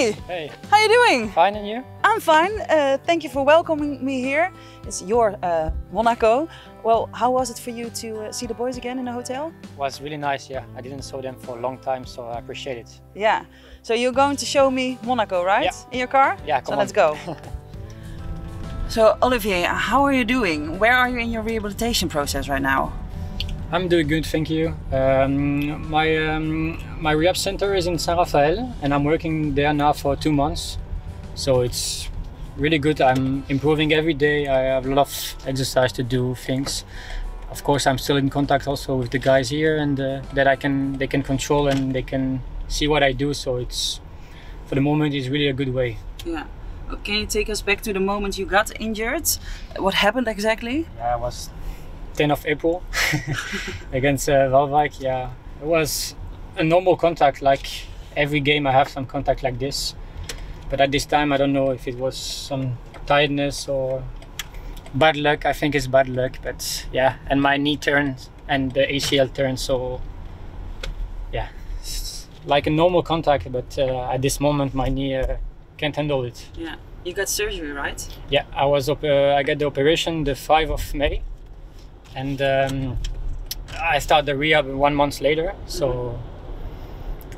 Hi. Hey. How are you doing? Fine, and you? I'm fine. Thank you for welcoming me here. It's your Monaco. Well, how was it for you to see the boys again in the hotel? Well, it's really nice, yeah. I didn't saw them for a long time, so I appreciate it. Yeah. So you're going to show me Monaco, right? Yeah. In your car? Yeah, come on. Let's go. So, Olivier, how are you doing? Where are you in your rehabilitation process right now? I'm doing good, thank you. My rehab center is in San Rafael and I'm working there now for 2 months. So it's really good. I'm improving every day. I have a lot of exercise to do, things. Of course, I'm still in contact also with the guys here and that they can control and they can see what I do. So it's, for the moment, it's really a good way. Yeah. Can you take us back to the moment you got injured? What happened exactly? Yeah, I was 10th of April against Waalwijk. Yeah, it was a normal contact. Like every game, I have some contact like this. But at this time, I don't know if it was some tiredness or bad luck. I think it's bad luck. But yeah, and my knee turned and the ACL turned. So yeah, it's like a normal contact. But at this moment, my knee can't handle it. Yeah, you got surgery, right? Yeah, I got the operation the 5th of May. And I started the rehab 1 month later, so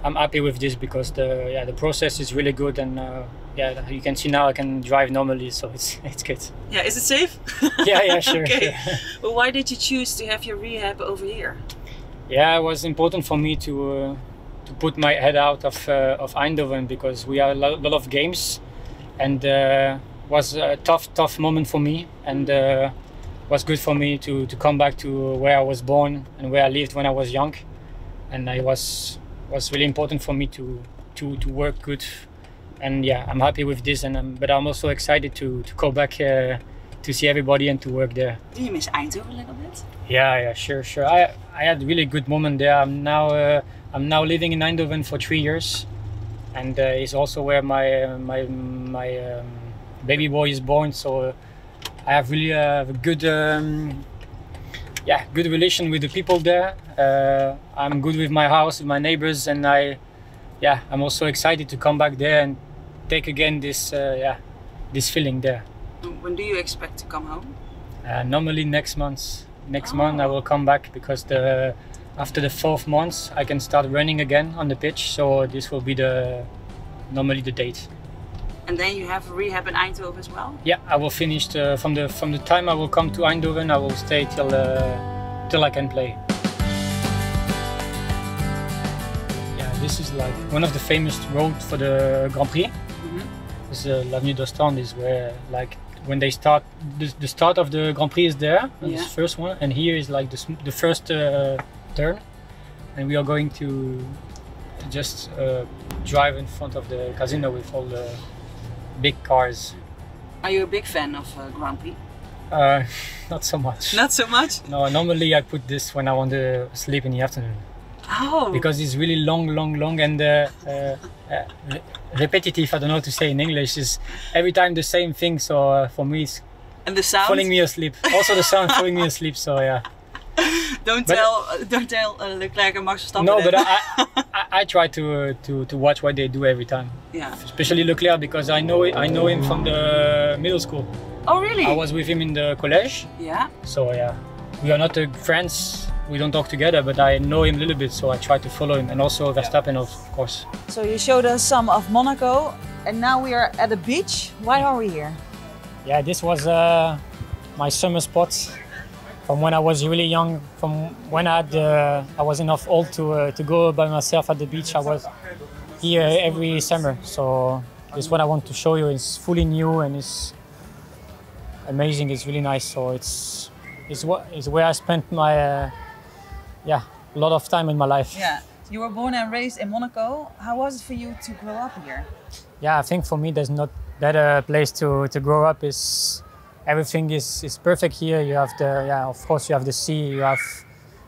I'm happy with this because the process is really good and you can see now I can drive normally, so it's good. Yeah, is it safe? Yeah, sure. Okay. Sure. Well, why did you choose to have your rehab over here? Yeah, it was important for me to put my head out of Eindhoven because we had a lot of games, and was a tough moment for me and. Was good for me to come back to where I was born and where I lived when I was young, and it was really important for me to work good, and yeah, I'm happy with this, and but I'm also excited to go back to see everybody and to work there. Do you miss Eindhoven a little bit? Yeah, sure. I had a really good moment there. I'm now living in Eindhoven for 3 years, and it's also where my baby boy is born, so. I have really a good, good relation with the people there. I'm good with my house, with my neighbors, and I'm also excited to come back there and take again this feeling there. When do you expect to come home? Normally next month. Next month I will come back because after the 4th month I can start running again on the pitch. So this will be normally the date. And then you have rehab in Eindhoven as well? Yeah, I will finish from the time I will come to Eindhoven, I will stay till I can play. Yeah, this is like one of the famous roads for the Grand Prix. It's L'Avenue d'Ostende is where like when they start the start of the Grand Prix is there, this first one, and here is like the first turn, and we are going to just drive in front of the casino with all the big cars. Are you a big fan of Grand Prix? Not so much. Not so much? No, normally I put this when I want to sleep in the afternoon. Oh! Because it's really long and repetitive, I don't know how to say in English, is every time the same thing, so for me it's... And the sound? Falling me asleep. Also the sound falling me asleep, so yeah. Don't tell Leclerc and Max Verstappen. No, but I try to watch what they do every time. Yeah. Especially Leclerc because I know him from the middle school. Oh really? I was with him in the college. Yeah. So yeah, we are not friends. We don't talk together, but I know him a little bit, so I try to follow him, and also Verstappen, of course. So you showed us some of Monaco, and now we are at the beach. Why are we here? Yeah, this was my summer spot. From when I was really young, from when I was enough old to go by myself at the beach, I was here every summer. So this is what I want to show you. It's fully new and it's amazing. It's really nice. So it's where I spent my a lot of time in my life. Yeah, you were born and raised in Monaco. How was it for you to grow up here? Yeah, I think for me there's not better place to grow up. Is everything is perfect here. You have of course you have the sea, you have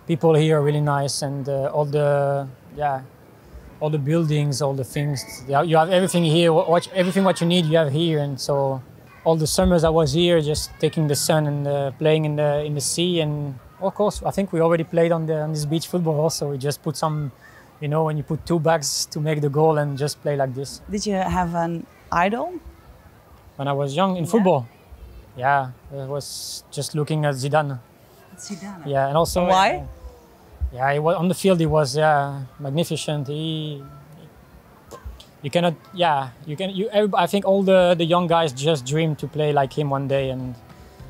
people here really nice, and all the buildings, all the things. You have everything here, everything what you need you have here, and so all the summers I was here just taking the sun and playing in the sea, and of course I think we already played on this beach football also. We just put some you know, when you put two backs to make the goal and just play like this. Did you have an idol? When I was young in football? Yeah, I was just looking at Zidane. Zidane? Yeah, and also... Why? Yeah, he was, on the field he was magnificent. You cannot, yeah, you can. I think all the young guys just dream to play like him one day. And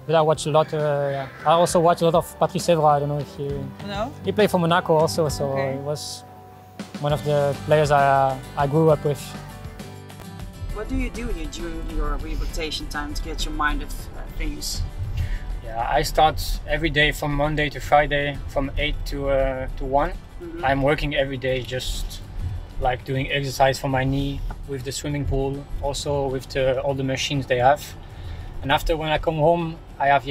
but I watch a lot. I also watch a lot of Patrice Evra. I don't know if you. No. He played for Monaco also, so he was one of the players I grew up with. What do you do here during your rehabilitation time to get your mind off things? Yeah, I start every day from Monday to Friday from 8 to 1. Mm-hmm. I'm working every day, just like doing exercise for my knee with the swimming pool, also with all the machines they have. And after, when I come home, I have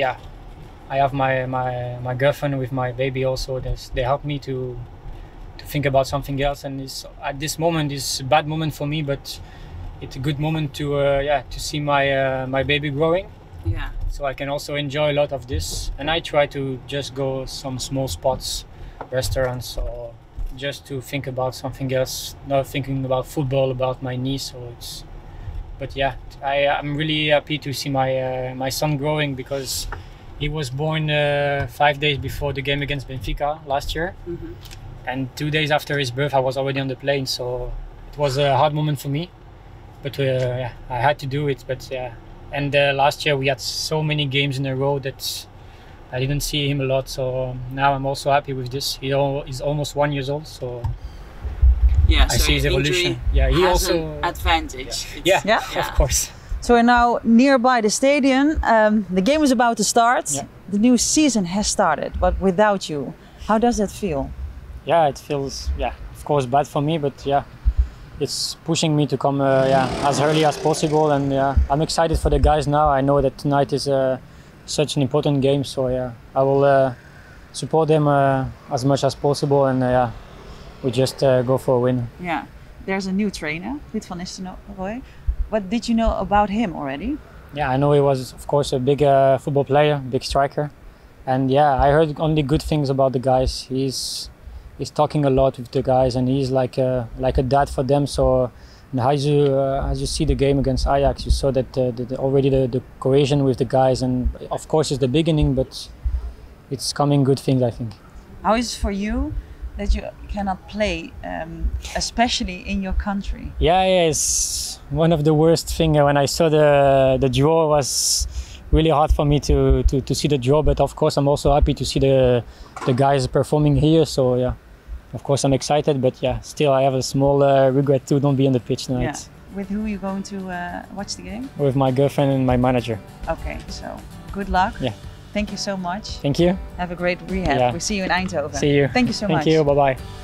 my girlfriend with my baby also. They help me to think about something else. And it's, at this moment, it's a bad moment for me, but it's a good moment to see my baby growing. Yeah. So I can also enjoy a lot of this, and I try to just go some small spots, restaurants, or just to think about something else, not thinking about football, about my knee. So it's, but yeah, I'm really happy to see my son growing, because he was born 5 days before the game against Benfica last year, and 2 days after his birth I was already on the plane. So it was a hard moment for me, but I had to do it. But yeah. And last year we had so many games in a row that I didn't see him a lot. So now I'm also happy with this. He's almost 1 year old, so yeah, I see his evolution. Yeah, he has also an advantage. Yeah. Yeah, of course. So we're now nearby the stadium. The game is about to start. Yeah. The new season has started, but without you, how does that feel? Yeah, it feels of course bad for me, but yeah. It's pushing me to come as early as possible, and I'm excited for the guys now. I know that tonight is such an important game, so I will support them as much as possible, and we just go for a win. Yeah, there's a new trainer, Piet van Nistelrooy. What did you know about him already? Yeah, I know he was, of course, a big football player, big striker, and yeah, I heard only good things about the guys. He's talking a lot with the guys, and he's like a dad for them. So, and as you see the game against Ajax, you saw that already the cohesion with the guys, and of course it's the beginning, but it's coming good things, I think. How is it for you that you cannot play, especially in your country? Yeah, it's one of the worst things. When I saw the draw, was really hard for me to see the draw, but of course I'm also happy to see the guys performing here. So yeah. Of course, I'm excited, but yeah, still I have a small regret to don't be on the pitch tonight. Yeah. With who are you going to watch the game? With my girlfriend and my manager. Okay, so good luck. Yeah. Thank you so much. Thank you. Have a great rehab. Yeah. We'll see you in Eindhoven. See you. Thank you so much. Thank you. Bye-bye.